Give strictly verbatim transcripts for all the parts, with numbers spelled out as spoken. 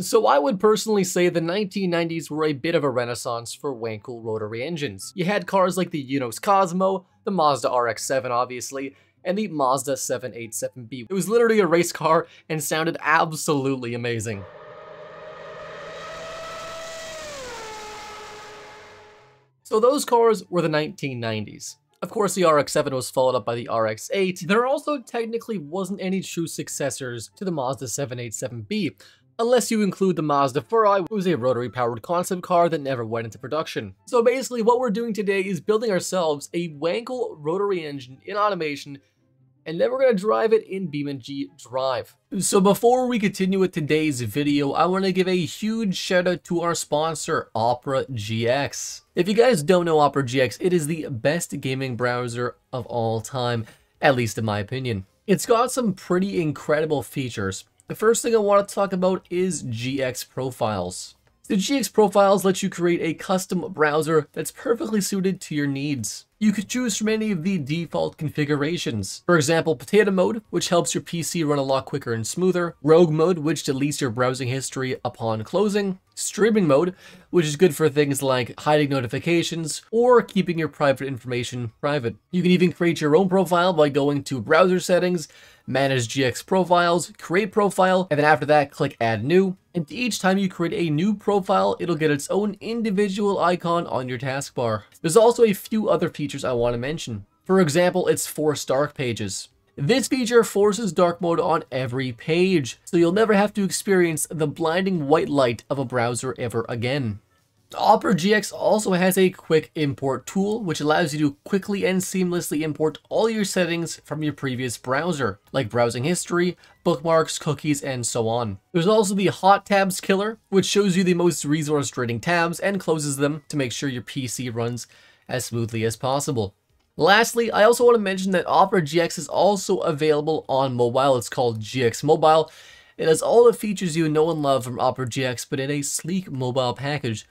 So I would personally say the nineteen nineties were a bit of a renaissance for Wankel rotary engines. You had cars like the Eunos Cosmo, the Mazda R X seven obviously, and the Mazda seven eighty-seven B. It was literally a race car and sounded absolutely amazing. So those cars were the nineteen nineties. Of course, the R X seven was followed up by the R X eight. There also technically wasn't any true successors to the Mazda seven eighty-seven B, unless you include the Mazda Furai, which was a rotary-powered concept car that never went into production. So basically, what we're doing today is building ourselves a Wankel rotary engine in Automation, and then we're going to drive it in BeamNG Drive. So before we continue with today's video, I want to give a huge shout out to our sponsor, Opera G X. If you guys don't know Opera G X, it is the best gaming browser of all time, at least in my opinion. It's got some pretty incredible features. The first thing I want to talk about is G X Profiles. The G X Profiles lets you create a custom browser that's perfectly suited to your needs. You could choose from any of the default configurations. For example, Potato Mode, which helps your P C run a lot quicker and smoother. Rogue Mode, which deletes your browsing history upon closing. Streaming Mode, which is good for things like hiding notifications or keeping your private information private. You can even create your own profile by going to Browser Settings, Manage G X Profiles, Create Profile, and then after that, click Add New. And each time you create a new profile, it'll get its own individual icon on your taskbar. There's also a few other features I want to mention. For example, it's force dark pages. This feature forces dark mode on every page, so you'll never have to experience the blinding white light of a browser ever again. Opera G X also has a quick import tool, which allows you to quickly and seamlessly import all your settings from your previous browser, like browsing history, bookmarks, cookies, and so on. There's also the Hot Tabs Killer, which shows you the most resource draining tabs and closes them to make sure your P C runs as smoothly as possible. Lastly, I also want to mention that Opera G X is also available on mobile. It's called G X Mobile. It has all the features you know and love from Opera G X, but in a sleek mobile package.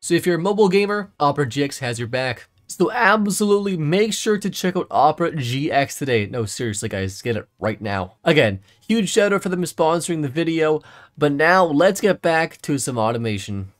So if you're a mobile gamer, Opera G X has your back. So absolutely make sure to check out Opera G X today. No, seriously guys, get it right now. Again, huge shout out for them sponsoring the video, but now let's get back to some automation.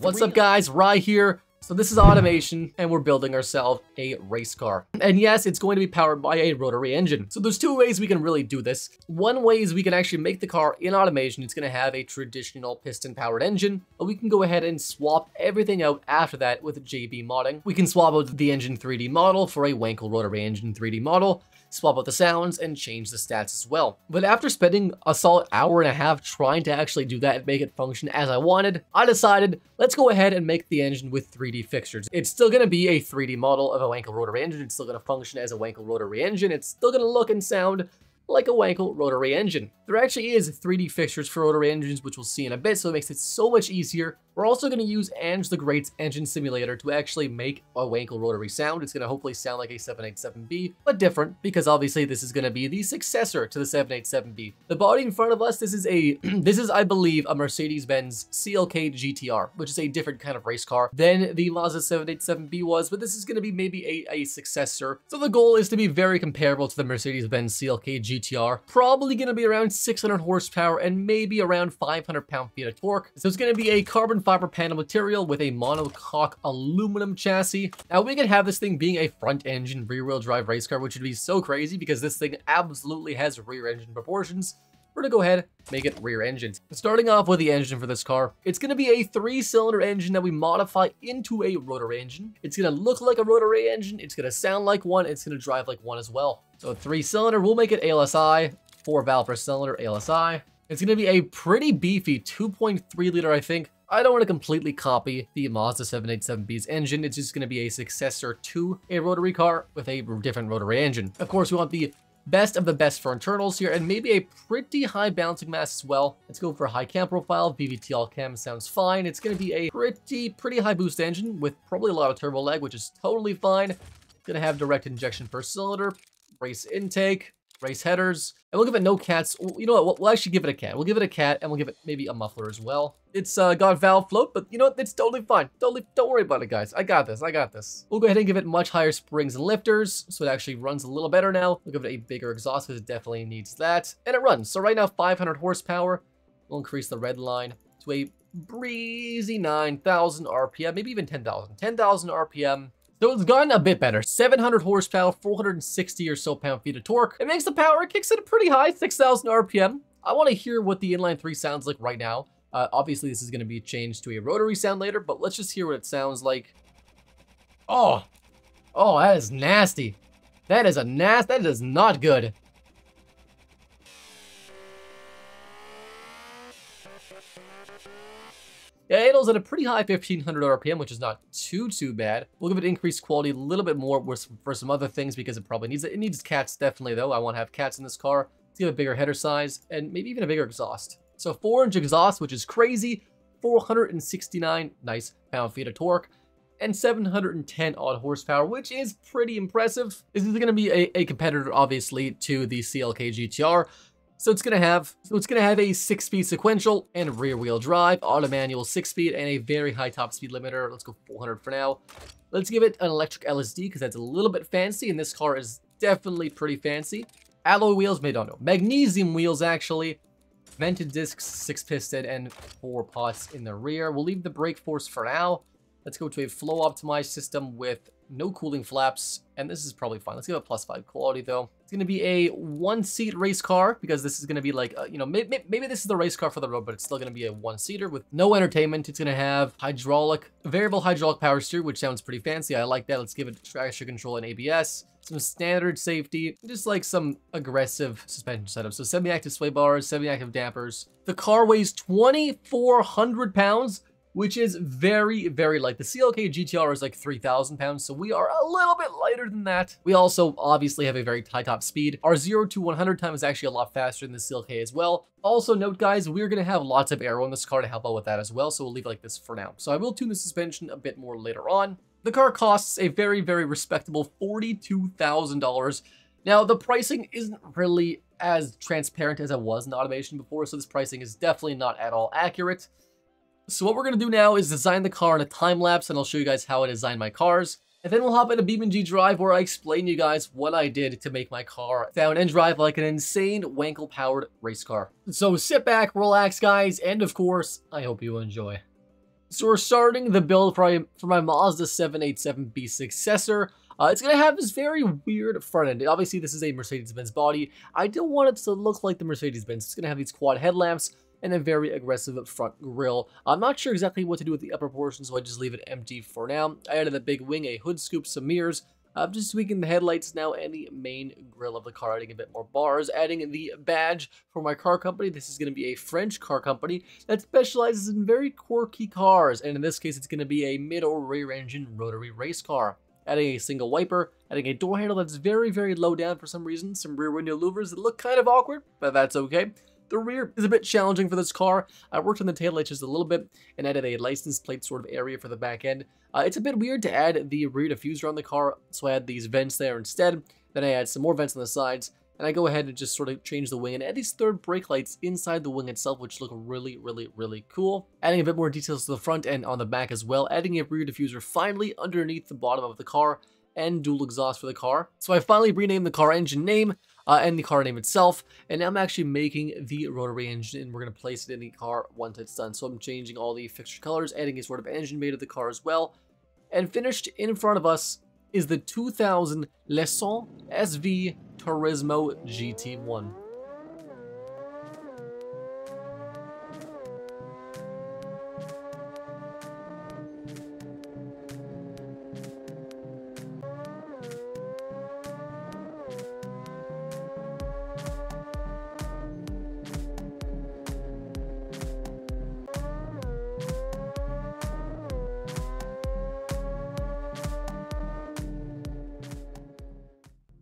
What's up guys, Rai here. So this is Automation, and we're building ourselves a race car. And yes, it's going to be powered by a rotary engine. So there's two ways we can really do this. One way is we can actually make the car in Automation. It's going to have a traditional piston-powered engine, but we can go ahead and swap everything out after that with J B modding. We can swap out the engine three D model for a Wankel rotary engine three D model, swap out the sounds, and change the stats as well. But after spending a solid hour and a half trying to actually do that and make it function as I wanted, I decided, let's go ahead and make the engine with three D fixtures. It's still going to be a three D model of a Wankel rotary engine. It's still going to function as a Wankel rotary engine. It's still going to look and sound like a Wankel rotary engine. There actually is three D fixtures for rotary engines, which we'll see in a bit, so it makes it so much easier. We're also going to use AngeTheGreat's engine simulator to actually make a Wankel rotary sound. It's going to hopefully sound like a seven eighty-seven B, but different, because obviously this is going to be the successor to the seven eighty-seven B. The body in front of us, this is a, this is, I believe, a Mercedes-Benz C L K G T R, which is a different kind of race car than the Mazda seven eighty-seven B was, but this is going to be maybe a, a successor. So the goal is to be very comparable to the Mercedes-Benz C L K G T R, probably going to be around six hundred horsepower and maybe around five hundred pound-feet of torque. So it's going to be a carbon fiber panel material with a monocoque aluminum chassis. Now we could have this thing being a front engine rear wheel drive race car, which would be so crazy because this thing absolutely has rear engine proportions. We're gonna go ahead, make it rear engine. Starting off with the engine for this car, it's gonna be a three cylinder engine that we modify into a rotary engine. It's gonna look like a rotary engine. It's gonna sound like one. It's gonna drive like one as well. So three cylinder, we'll make it A L S I, four valve per cylinder, A L S I. It's gonna be a pretty beefy two point three liter, I think. I don't want to completely copy the Mazda seven eighty-seven B's engine. It's just going to be a successor to a rotary car with a different rotary engine. Of course, we want the best of the best for internals here and maybe a pretty high balancing mass as well. Let's go for a high cam profile. B V T L cam sounds fine. It's going to be a pretty, pretty high boost engine with probably a lot of turbo lag, which is totally fine. It's going to have direct injection per cylinder, race intake, race headers, and we'll give it no cats. You know what, we'll actually give it a cat. We'll give it a cat, and we'll give it maybe a muffler as well. It's uh, got valve float, but you know what, it's totally fine. Totally, don't worry about it, guys. I got this, I got this. We'll go ahead and give it much higher springs and lifters, so it actually runs a little better now. We'll give it a bigger exhaust, because it definitely needs that. And it runs, so right now, five hundred horsepower. We'll increase the red line to a breezy nine thousand R P M, maybe even ten thousand. ten thousand R P M. So it's gotten a bit better. seven hundred horsepower, four hundred sixty or so pound-feet of torque. It makes the power, it kicks it a pretty high, six thousand R P M. I want to hear what the inline three sounds like right now. Uh, obviously, this is going to be changed to a rotary sound later, but let's just hear what it sounds like. Oh, oh, that is nasty. That is a nasty, that is not good. Yeah, idles at a pretty high fifteen hundred R P M, which is not too, too bad. We'll give it increased quality a little bit more for some other things because it probably needs it. It needs cats, definitely, though. I want to have cats in this car. Let's give it a bigger header size and maybe even a bigger exhaust. So four inch exhaust, which is crazy. four hundred sixty-nine nice pound-feet of torque and seven hundred ten odd horsepower, which is pretty impressive. This is going to be a, a competitor, obviously, to the C L K G T R. So it's gonna have so it's gonna have a six-speed sequential and rear-wheel drive, auto manual six-speed, and a very high top-speed limiter. Let's go four hundred for now. Let's give it an electric L S D because that's a little bit fancy, and this car is definitely pretty fancy. Alloy wheels, made on no magnesium wheels actually. Vented discs, six-piston, and four pots in the rear. We'll leave the brake force for now. Let's go to a flow-optimized system with no cooling flaps, and this is probably fine. Let's give it a plus five quality though. It's gonna be a one-seat race car because this is gonna be like, uh, you know, maybe, maybe this is the race car for the road, but it's still gonna be a one-seater with no entertainment. It's gonna have hydraulic, variable hydraulic power steer, which sounds pretty fancy. I like that. Let's give it traction control and A B S, some standard safety, just like some aggressive suspension setup. So semi-active sway bars, semi-active dampers. The car weighs twenty-four hundred pounds, which is very, very light. The C L K G T R is like three thousand pounds, so we are a little bit lighter than that. We also obviously have a very high top speed. Our zero to one hundred time is actually a lot faster than the C L K as well. Also note, guys, we're gonna have lots of aero in this car to help out with that as well, so we'll leave it like this for now. So I will tune the suspension a bit more later on. The car costs a very, very respectable forty-two thousand dollars. Now, the pricing isn't really as transparent as it was in Automation before, so this pricing is definitely not at all accurate. So what we're going to do now is design the car in a time lapse, and I'll show you guys how I design my cars. And then we'll hop into BeamNG Drive, where I explain to you guys what I did to make my car sound and drive like an insane Wankel-powered race car. So sit back, relax, guys, and of course, I hope you enjoy. So we're starting the build for my, for my Mazda seven eighty-seven B successor. Uh, it's going to have this very weird front end. Obviously, this is a Mercedes-Benz body. I don't want it to look like the Mercedes-Benz. It's going to have these quad headlamps and a very aggressive front grille. I'm not sure exactly what to do with the upper portion, so I just leave it empty for now. I added a big wing, a hood scoop, some mirrors. I'm just tweaking the headlights now and the main grille of the car, adding a bit more bars, adding the badge for my car company. This is going to be a French car company that specializes in very quirky cars, and in this case, it's going to be a mid or rear engine rotary race car. Adding a single wiper, adding a door handle that's very, very low down for some reason, some rear window louvers that look kind of awkward, but that's okay. The rear is a bit challenging for this car. I worked on the taillights just a little bit and added a license plate sort of area for the back end. Uh, it's a bit weird to add the rear diffuser on the car, so I add these vents there instead. Then I add some more vents on the sides, and I go ahead and just sort of change the wing and add these third brake lights inside the wing itself, which look really, really, really cool. Adding a bit more details to the front and on the back as well. Adding a rear diffuser finally underneath the bottom of the car and dual exhaust for the car. So I finally renamed the car engine name. Uh, and the car name itself, and I'm actually making the rotary engine, and we're going to place it in the car once it's done. So I'm changing all the fixture colors, adding a sort of engine bay to the car as well. And finished in front of us is the two thousand Lusson S V Turismo G T one.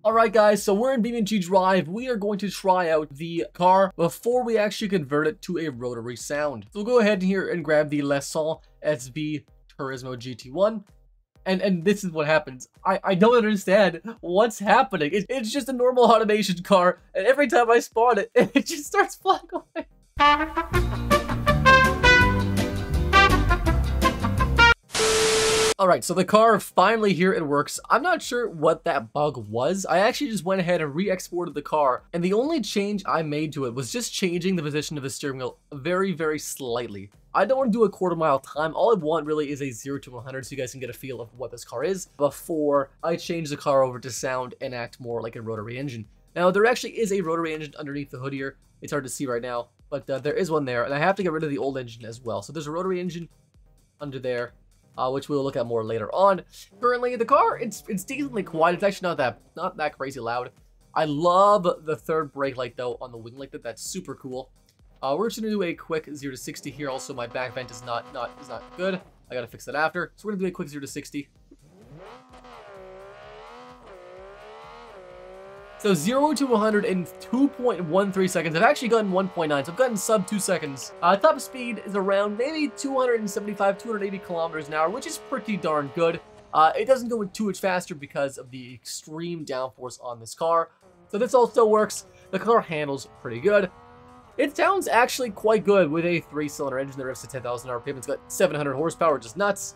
Alright guys, so we're in BeamNG Drive. We are going to try out the car before we actually convert it to a rotary sound. So we'll go ahead here and grab the Lusson S V Turismo G T one. And and this is what happens. I, I don't understand what's happening. It, it's just a normal Automation car. And every time I spawn it, it just starts flying away. Alright, so the car finally here, it works. I'm not sure what that bug was. I actually just went ahead and re-exported the car, and the only change I made to it was just changing the position of the steering wheel very, very slightly. I don't want to do a quarter mile time. All I want really is a zero to one hundred so you guys can get a feel of what this car is before I change the car over to sound and act more like a rotary engine. Now, there actually is a rotary engine underneath the hood here. It's hard to see right now, but uh, there is one there, and I have to get rid of the old engine as well. So there's a rotary engine under there, uh, which we'll look at more later on. Currently, the car, it's it's decently quiet. It's actually not that not that crazy loud. I love the third brake light, though, on the wing like that. That's super cool. Uh, we're just gonna do a quick zero to sixty here. Also, my back vent is not not is not good. I gotta fix that after. So we're gonna do a quick zero to sixty. So zero to one hundred in two point one three seconds. I've actually gotten one point nine, so I've gotten sub two seconds. Uh, top speed is around maybe two seventy-five, two eighty kilometers an hour, which is pretty darn good. Uh, it doesn't go too much faster because of the extreme downforce on this car. So this all still works. The car handles pretty good. It sounds actually quite good with a three-cylinder engine that revs to ten thousand R P M. It's got seven hundred horsepower, which is nuts.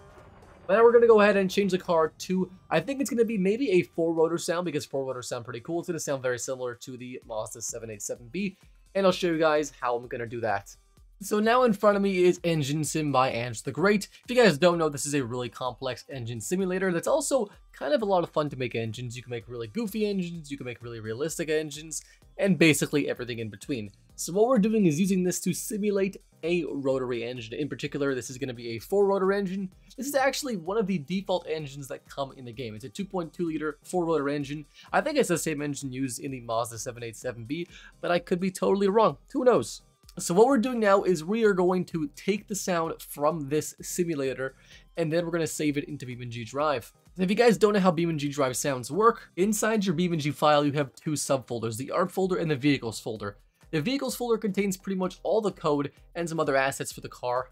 But now we're going to go ahead and change the car to, I think it's going to be maybe a four-rotor sound, because four-rotors sound pretty cool. It's going to sound very similar to the Mazda seven eighty-seven B, and I'll show you guys how I'm going to do that. So now in front of me is Engine Sim by AngeTheGreat. If you guys don't know, this is a really complex engine simulator that's also kind of a lot of fun to make engines. You can make really goofy engines, you can make really realistic engines, and basically everything in between. So what we're doing is using this to simulate a rotary engine. In particular, this is going to be a four-rotor engine. This is actually one of the default engines that come in the game. It's a two point two liter four-rotor engine. I think it's the same engine used in the Mazda seven eighty-seven B, but I could be totally wrong. Who knows? So what we're doing now is we are going to take the sound from this simulator, and then we're going to save it into BeamNG Drive. If you guys don't know how BeamNG Drive sounds work, inside your BeamNG file, you have two subfolders, the art folder and the vehicles folder. The vehicles folder contains pretty much all the code and some other assets for the car,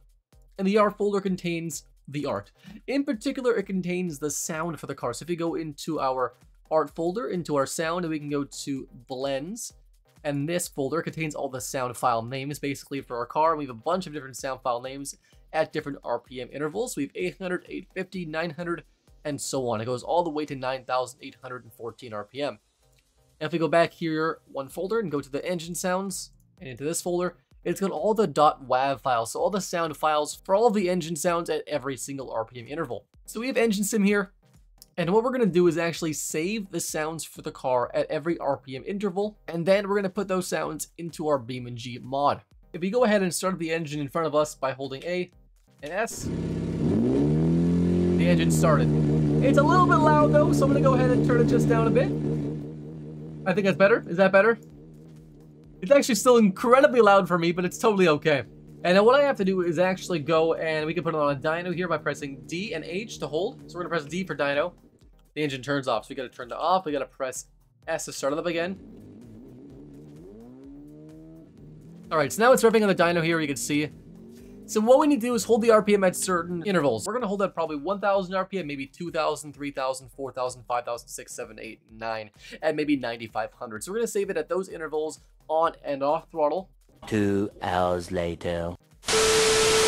and the art folder contains the art. In particular, it contains the sound for the car. So if you go into our art folder, into our sound, and we can go to blends, and this folder contains all the sound file names basically for our car. We have a bunch of different sound file names at different R P M intervals. We have eight hundred, eight fifty, nine hundred, and so on. It goes all the way to nine thousand eight hundred fourteen R P M. And if we go back here one folder and go to the engine sounds and into this folder, it's got all the .wav files, so all the sound files for all of the engine sounds at every single R P M interval. So we have Engine Sim here, and what we're going to do is actually save the sounds for the car at every R P M interval, and then we're going to put those sounds into our BeamNG mod. If we go ahead and start the engine in front of us by holding A and S, the engine started. It's a little bit loud though, so I'm going to go ahead and turn it just down a bit. I think that's better. Is that better? It's actually still incredibly loud for me, but it's totally okay. And now what I have to do is actually go, and we can put it on a dyno here by pressing D and H to hold. So we're going to press D for dyno. The engine turns off, so we got to turn it off. We got to press S to start it up again. All right, so now it's revving on the dyno here, you can see. So what we need to do is hold the R P M at certain intervals. We're going to hold that probably one thousand R P M, maybe two thousand, three thousand, four thousand, five thousand, six, seven, eight, nine, and maybe ninety-five hundred. So we're going to save it at those intervals on and off throttle. Two hours later.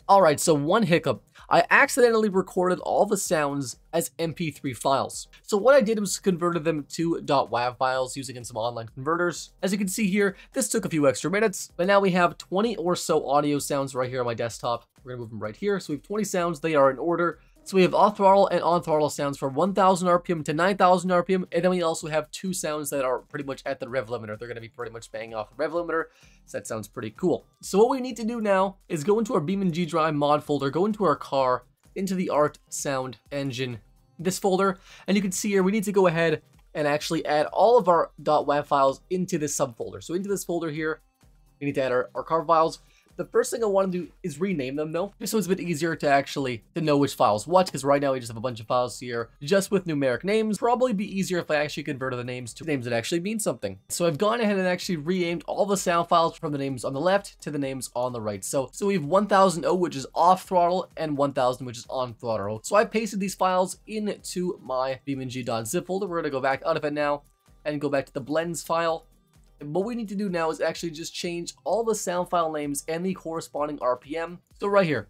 All right, so one hiccup. I accidentally recorded all the sounds as M P three files. So what I did was converted them to .wav files using some online converters. As you can see here, this took a few extra minutes, but now we have twenty or so audio sounds right here on my desktop. We're gonna move them right here. So we have twenty sounds, they are in order. So we have off throttle and on throttle sounds from one thousand R P M to nine thousand R P M, and then we also have two sounds that are pretty much at the rev limiter. They're going to be pretty much banging off the rev limiter, so that sounds pretty cool. So what we need to do now is go into our BeamNG Drive mod folder, go into our car, into the art, sound, engine, this folder, and you can see here we need to go ahead and actually add all of our .wav files into this subfolder. So into this folder here, we need to add our, our car files. The first thing I want to do is rename them though. This one's a bit easier to actually to know which files what, because right now we just have a bunch of files here just with numeric names. Probably be easier if I actually converted the names to names that actually mean something. So I've gone ahead and actually renamed all the sound files from the names on the left to the names on the right. So, so we have one thousand, which is off throttle, and one thousand, which is on throttle. So I pasted these files into my BeamNG.zip folder. We're going to go back out of it now and go back to the blends file. What we need to do now is actually just change all the sound file names and the corresponding R P M. So right here,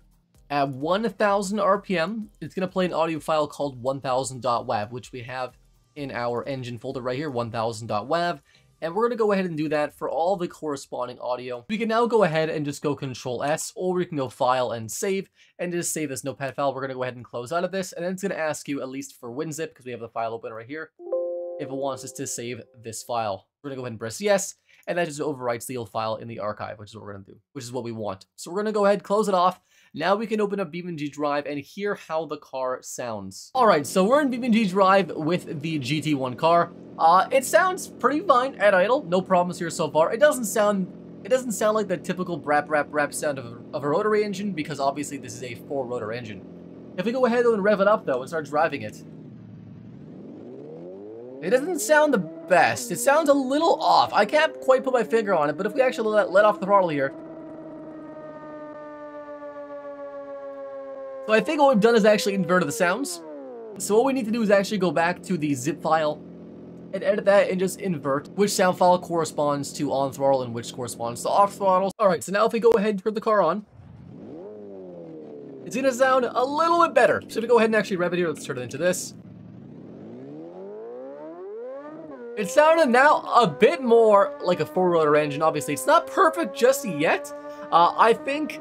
at one thousand R P M, it's going to play an audio file called one thousand.wav, which we have in our engine folder right here, one thousand.wav. and we're going to go ahead and do that for all the corresponding audio. We can now go ahead and just go Control S, or we can go File and Save, and just save this notepad file. We're going to go ahead and close out of this, and then it's going to ask you, at least for WinZip, because we have the file open right here, if it wants us to save this file. We're going to go ahead and press yes, and that just overwrites the old file in the archive, which is what we're going to do, which is what we want. So we're going to go ahead, close it off. Now we can open up BeamNG Drive and hear how the car sounds. All right, so we're in BeamNG Drive with the G T one car. Uh, it sounds pretty fine at idle. No problems here so far. It doesn't sound it doesn't sound like the typical brap, brap, brap sound of, of a rotary engine, because obviously this is a four-rotor engine. If we go ahead though and rev it up though and start driving it, it doesn't sound the best. It sounds a little off. I can't quite put my finger on it, but if we actually let, let off the throttle here. So I think what we've done is actually inverted the sounds. So what we need to do is actually go back to the zip file and edit that and just invert which sound file corresponds to on throttle and which corresponds to off throttle. All right, so now if we go ahead and turn the car on, it's gonna sound a little bit better. So to go ahead and actually rev it here, let's turn it into this. It sounded now a bit more like a four-rotor engine. Obviously, it's not perfect just yet. Uh, I think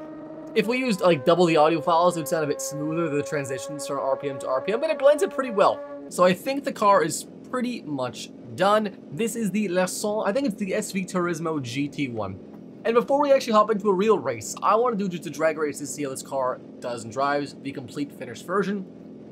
if we used like double the audio files, it would sound a bit smoother, the transitions from R P M to R P M, but it blends it pretty well. So I think the car is pretty much done. This is the Lusson, I think it's the S V Turismo G T one. And before we actually hop into a real race, I want to do just a drag race to see how this car does and drives, the complete finished version.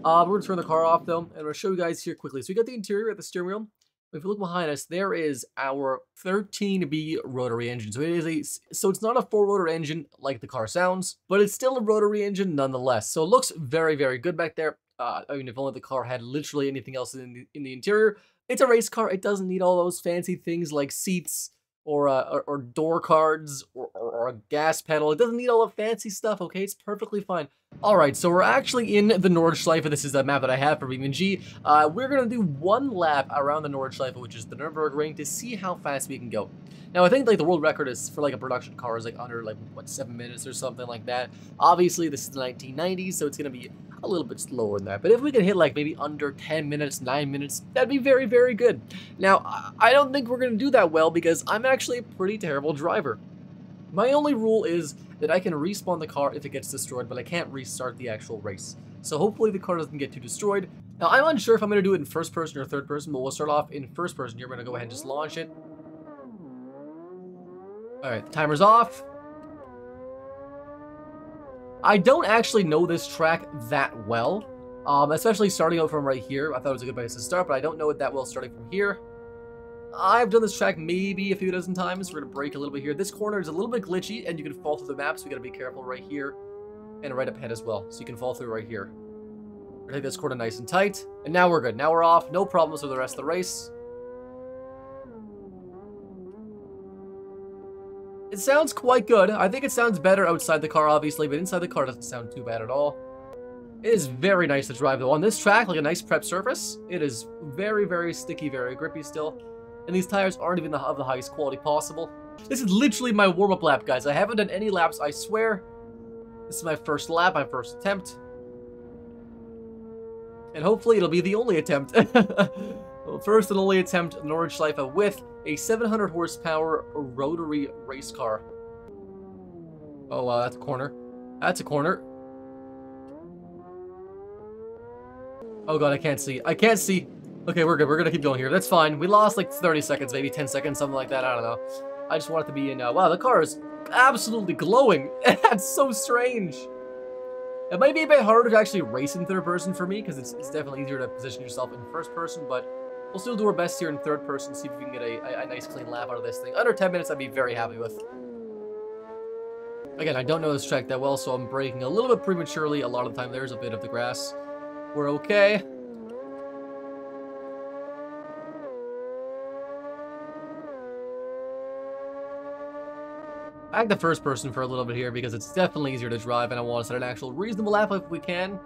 Uh, we're going to turn the car off though, and I'll show you guys here quickly. So we got the interior at the steering wheel. If you look behind us, there is our thirteen B rotary engine. So it is a, so it's not a four-rotor engine like the car sounds, but it's still a rotary engine nonetheless. So it looks very, very good back there. Uh, I mean, if only the car had literally anything else in the, in the interior. It's a race car. It doesn't need all those fancy things like seats or uh, or, or door cards or, or, or a gas pedal. It doesn't need all the fancy stuff, okay? It's perfectly fine. All right, so we're actually in the Nordschleife. This is the map that I have for BeamNG. Uh, we're going to do one lap around the Nordschleife, which is the Nürburgring, to see how fast we can go. Now, I think like the world record is for like a production car is like under like what seven minutes or something like that. Obviously, this is the nineteen nineties, so it's going to be a little bit slower than that. But if we could hit like maybe under ten minutes, nine minutes, that'd be very, very good. Now, I don't think we're going to do that well because I'm actually a pretty terrible driver. My only rule is that I can respawn the car if it gets destroyed, but I can't restart the actual race. So hopefully the car doesn't get too destroyed. Now, I'm unsure if I'm going to do it in first person or third person, but we'll start off in first person here. We're going to go ahead and just launch it. All right, the timer's off. I don't actually know this track that well, um, especially starting out from right here. I thought it was a good place to start, but I don't know it that well starting from here. I've done this track maybe a few dozen times. We're going to break a little bit here. This corner is a little bit glitchy, and you can fall through the map, so we got to be careful right here and right up ahead as well. So you can fall through right here. We're going to take this corner nice and tight, and now we're good. Now we're off. No problems with the rest of the race. It sounds quite good. I think it sounds better outside the car, obviously, but inside the car doesn't sound too bad at all. It is very nice to drive, though. On this track, like a nice prep surface, it is very, very sticky, very grippy still. And these tires aren't even of the highest quality possible. This is literally my warm-up lap, guys. I haven't done any laps, I swear. This is my first lap, my first attempt. And hopefully it'll be the only attempt. First and only attempt Nordschleife with a seven hundred horsepower rotary race car. Oh wow, that's a corner. That's a corner. Oh god, I can't see. I can't see. Okay, we're good. We're gonna keep going here. That's fine. We lost like thirty seconds, maybe ten seconds, something like that. I don't know. I just want it to be in. Uh, wow, the car is absolutely glowing. That's so strange. It might be a bit harder to actually race in third person for me because it's, it's definitely easier to position yourself in first person, but we'll still do our best here in third person, see if we can get a, a, a nice clean lap out of this thing. Under ten minutes, I'd be very happy with. Again, I don't know this track that well, so I'm braking a little bit prematurely. A lot of the time, there's a bit of the grass. We're okay. Back to first person for a little bit here because it's definitely easier to drive, and I want to set an actual reasonable lap if we can.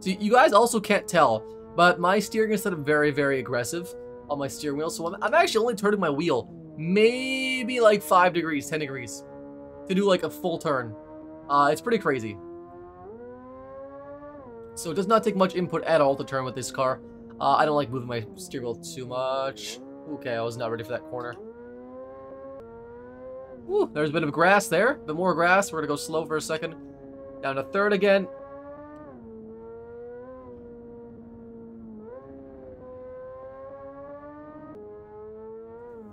So you guys also can't tell, but my steering is set up very, very aggressive on my steering wheel. So I'm, I'm actually only turning my wheel maybe like five degrees, ten degrees to do like a full turn. Uh, it's pretty crazy. So it does not take much input at all to turn with this car. Uh, I don't like moving my steering wheel too much. Okay, I was not ready for that corner. Woo, there's a bit of grass there. A bit more grass. We're going to go slow for a second. Down to third again.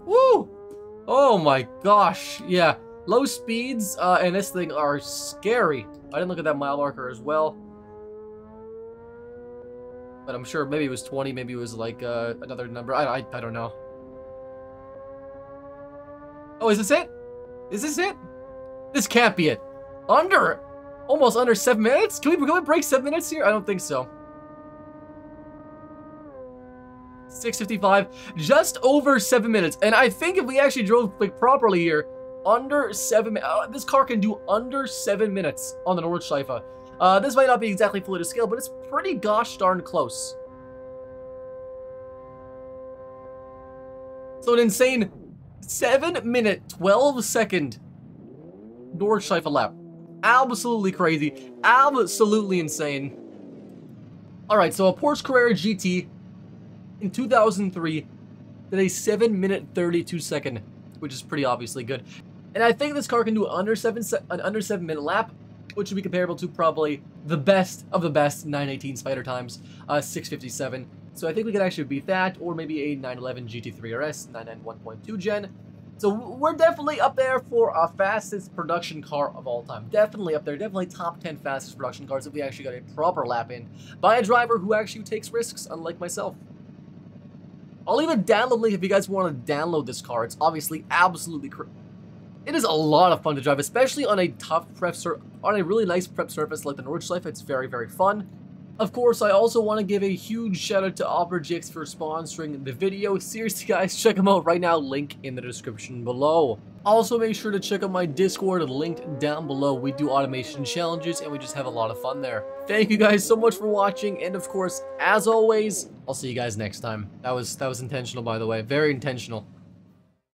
Woo! Oh my gosh. Yeah. Low speeds uh, and this thing are scary. I didn't look at that mile marker as well. But I'm sure maybe it was twenty, maybe it was like uh, another number. I, I, I don't know. Oh, is this it? Is this it? This can't be it. Under, almost under seven minutes? Can we, can we break seven minutes here? I don't think so. six fifty-five, just over seven minutes. And I think if we actually drove like properly here, under seven minutes. Uh, this car can do under seven minutes on the Nordschleife. Uh, this might not be exactly fully to scale, but it's pretty gosh darn close. So an insane seven minute, twelve second Nordschleife lap. Absolutely crazy. Absolutely insane. Alright, so a Porsche Carrera G T in two thousand three did a seven minute, thirty-two second, which is pretty obviously good. And I think this car can do under seven se an under seven minute lap, which would be comparable to probably the best of the best nine eighteen Spyder times, uh, six fifty-seven. So I think we could actually beat that, or maybe a nine eleven G T three R S, nine ninety-one point two gen. So we're definitely up there for our fastest production car of all time. Definitely up there, definitely top ten fastest production cars if we actually got a proper lap in by a driver who actually takes risks, unlike myself. I'll leave a download link if you guys want to download this car. It's obviously absolutely crazy. It is a lot of fun to drive, especially on a tough prep sur on a really nice prep surface like the Nordschleife. It's very, very fun. Of course, I also want to give a huge shout out to Opera G X for sponsoring the video. Seriously, guys, check them out right now. Link in the description below. Also, make sure to check out my Discord, linked down below. We do automation challenges, and we just have a lot of fun there. Thank you guys so much for watching, and of course, as always, I'll see you guys next time. That was that was intentional, by the way. Very intentional.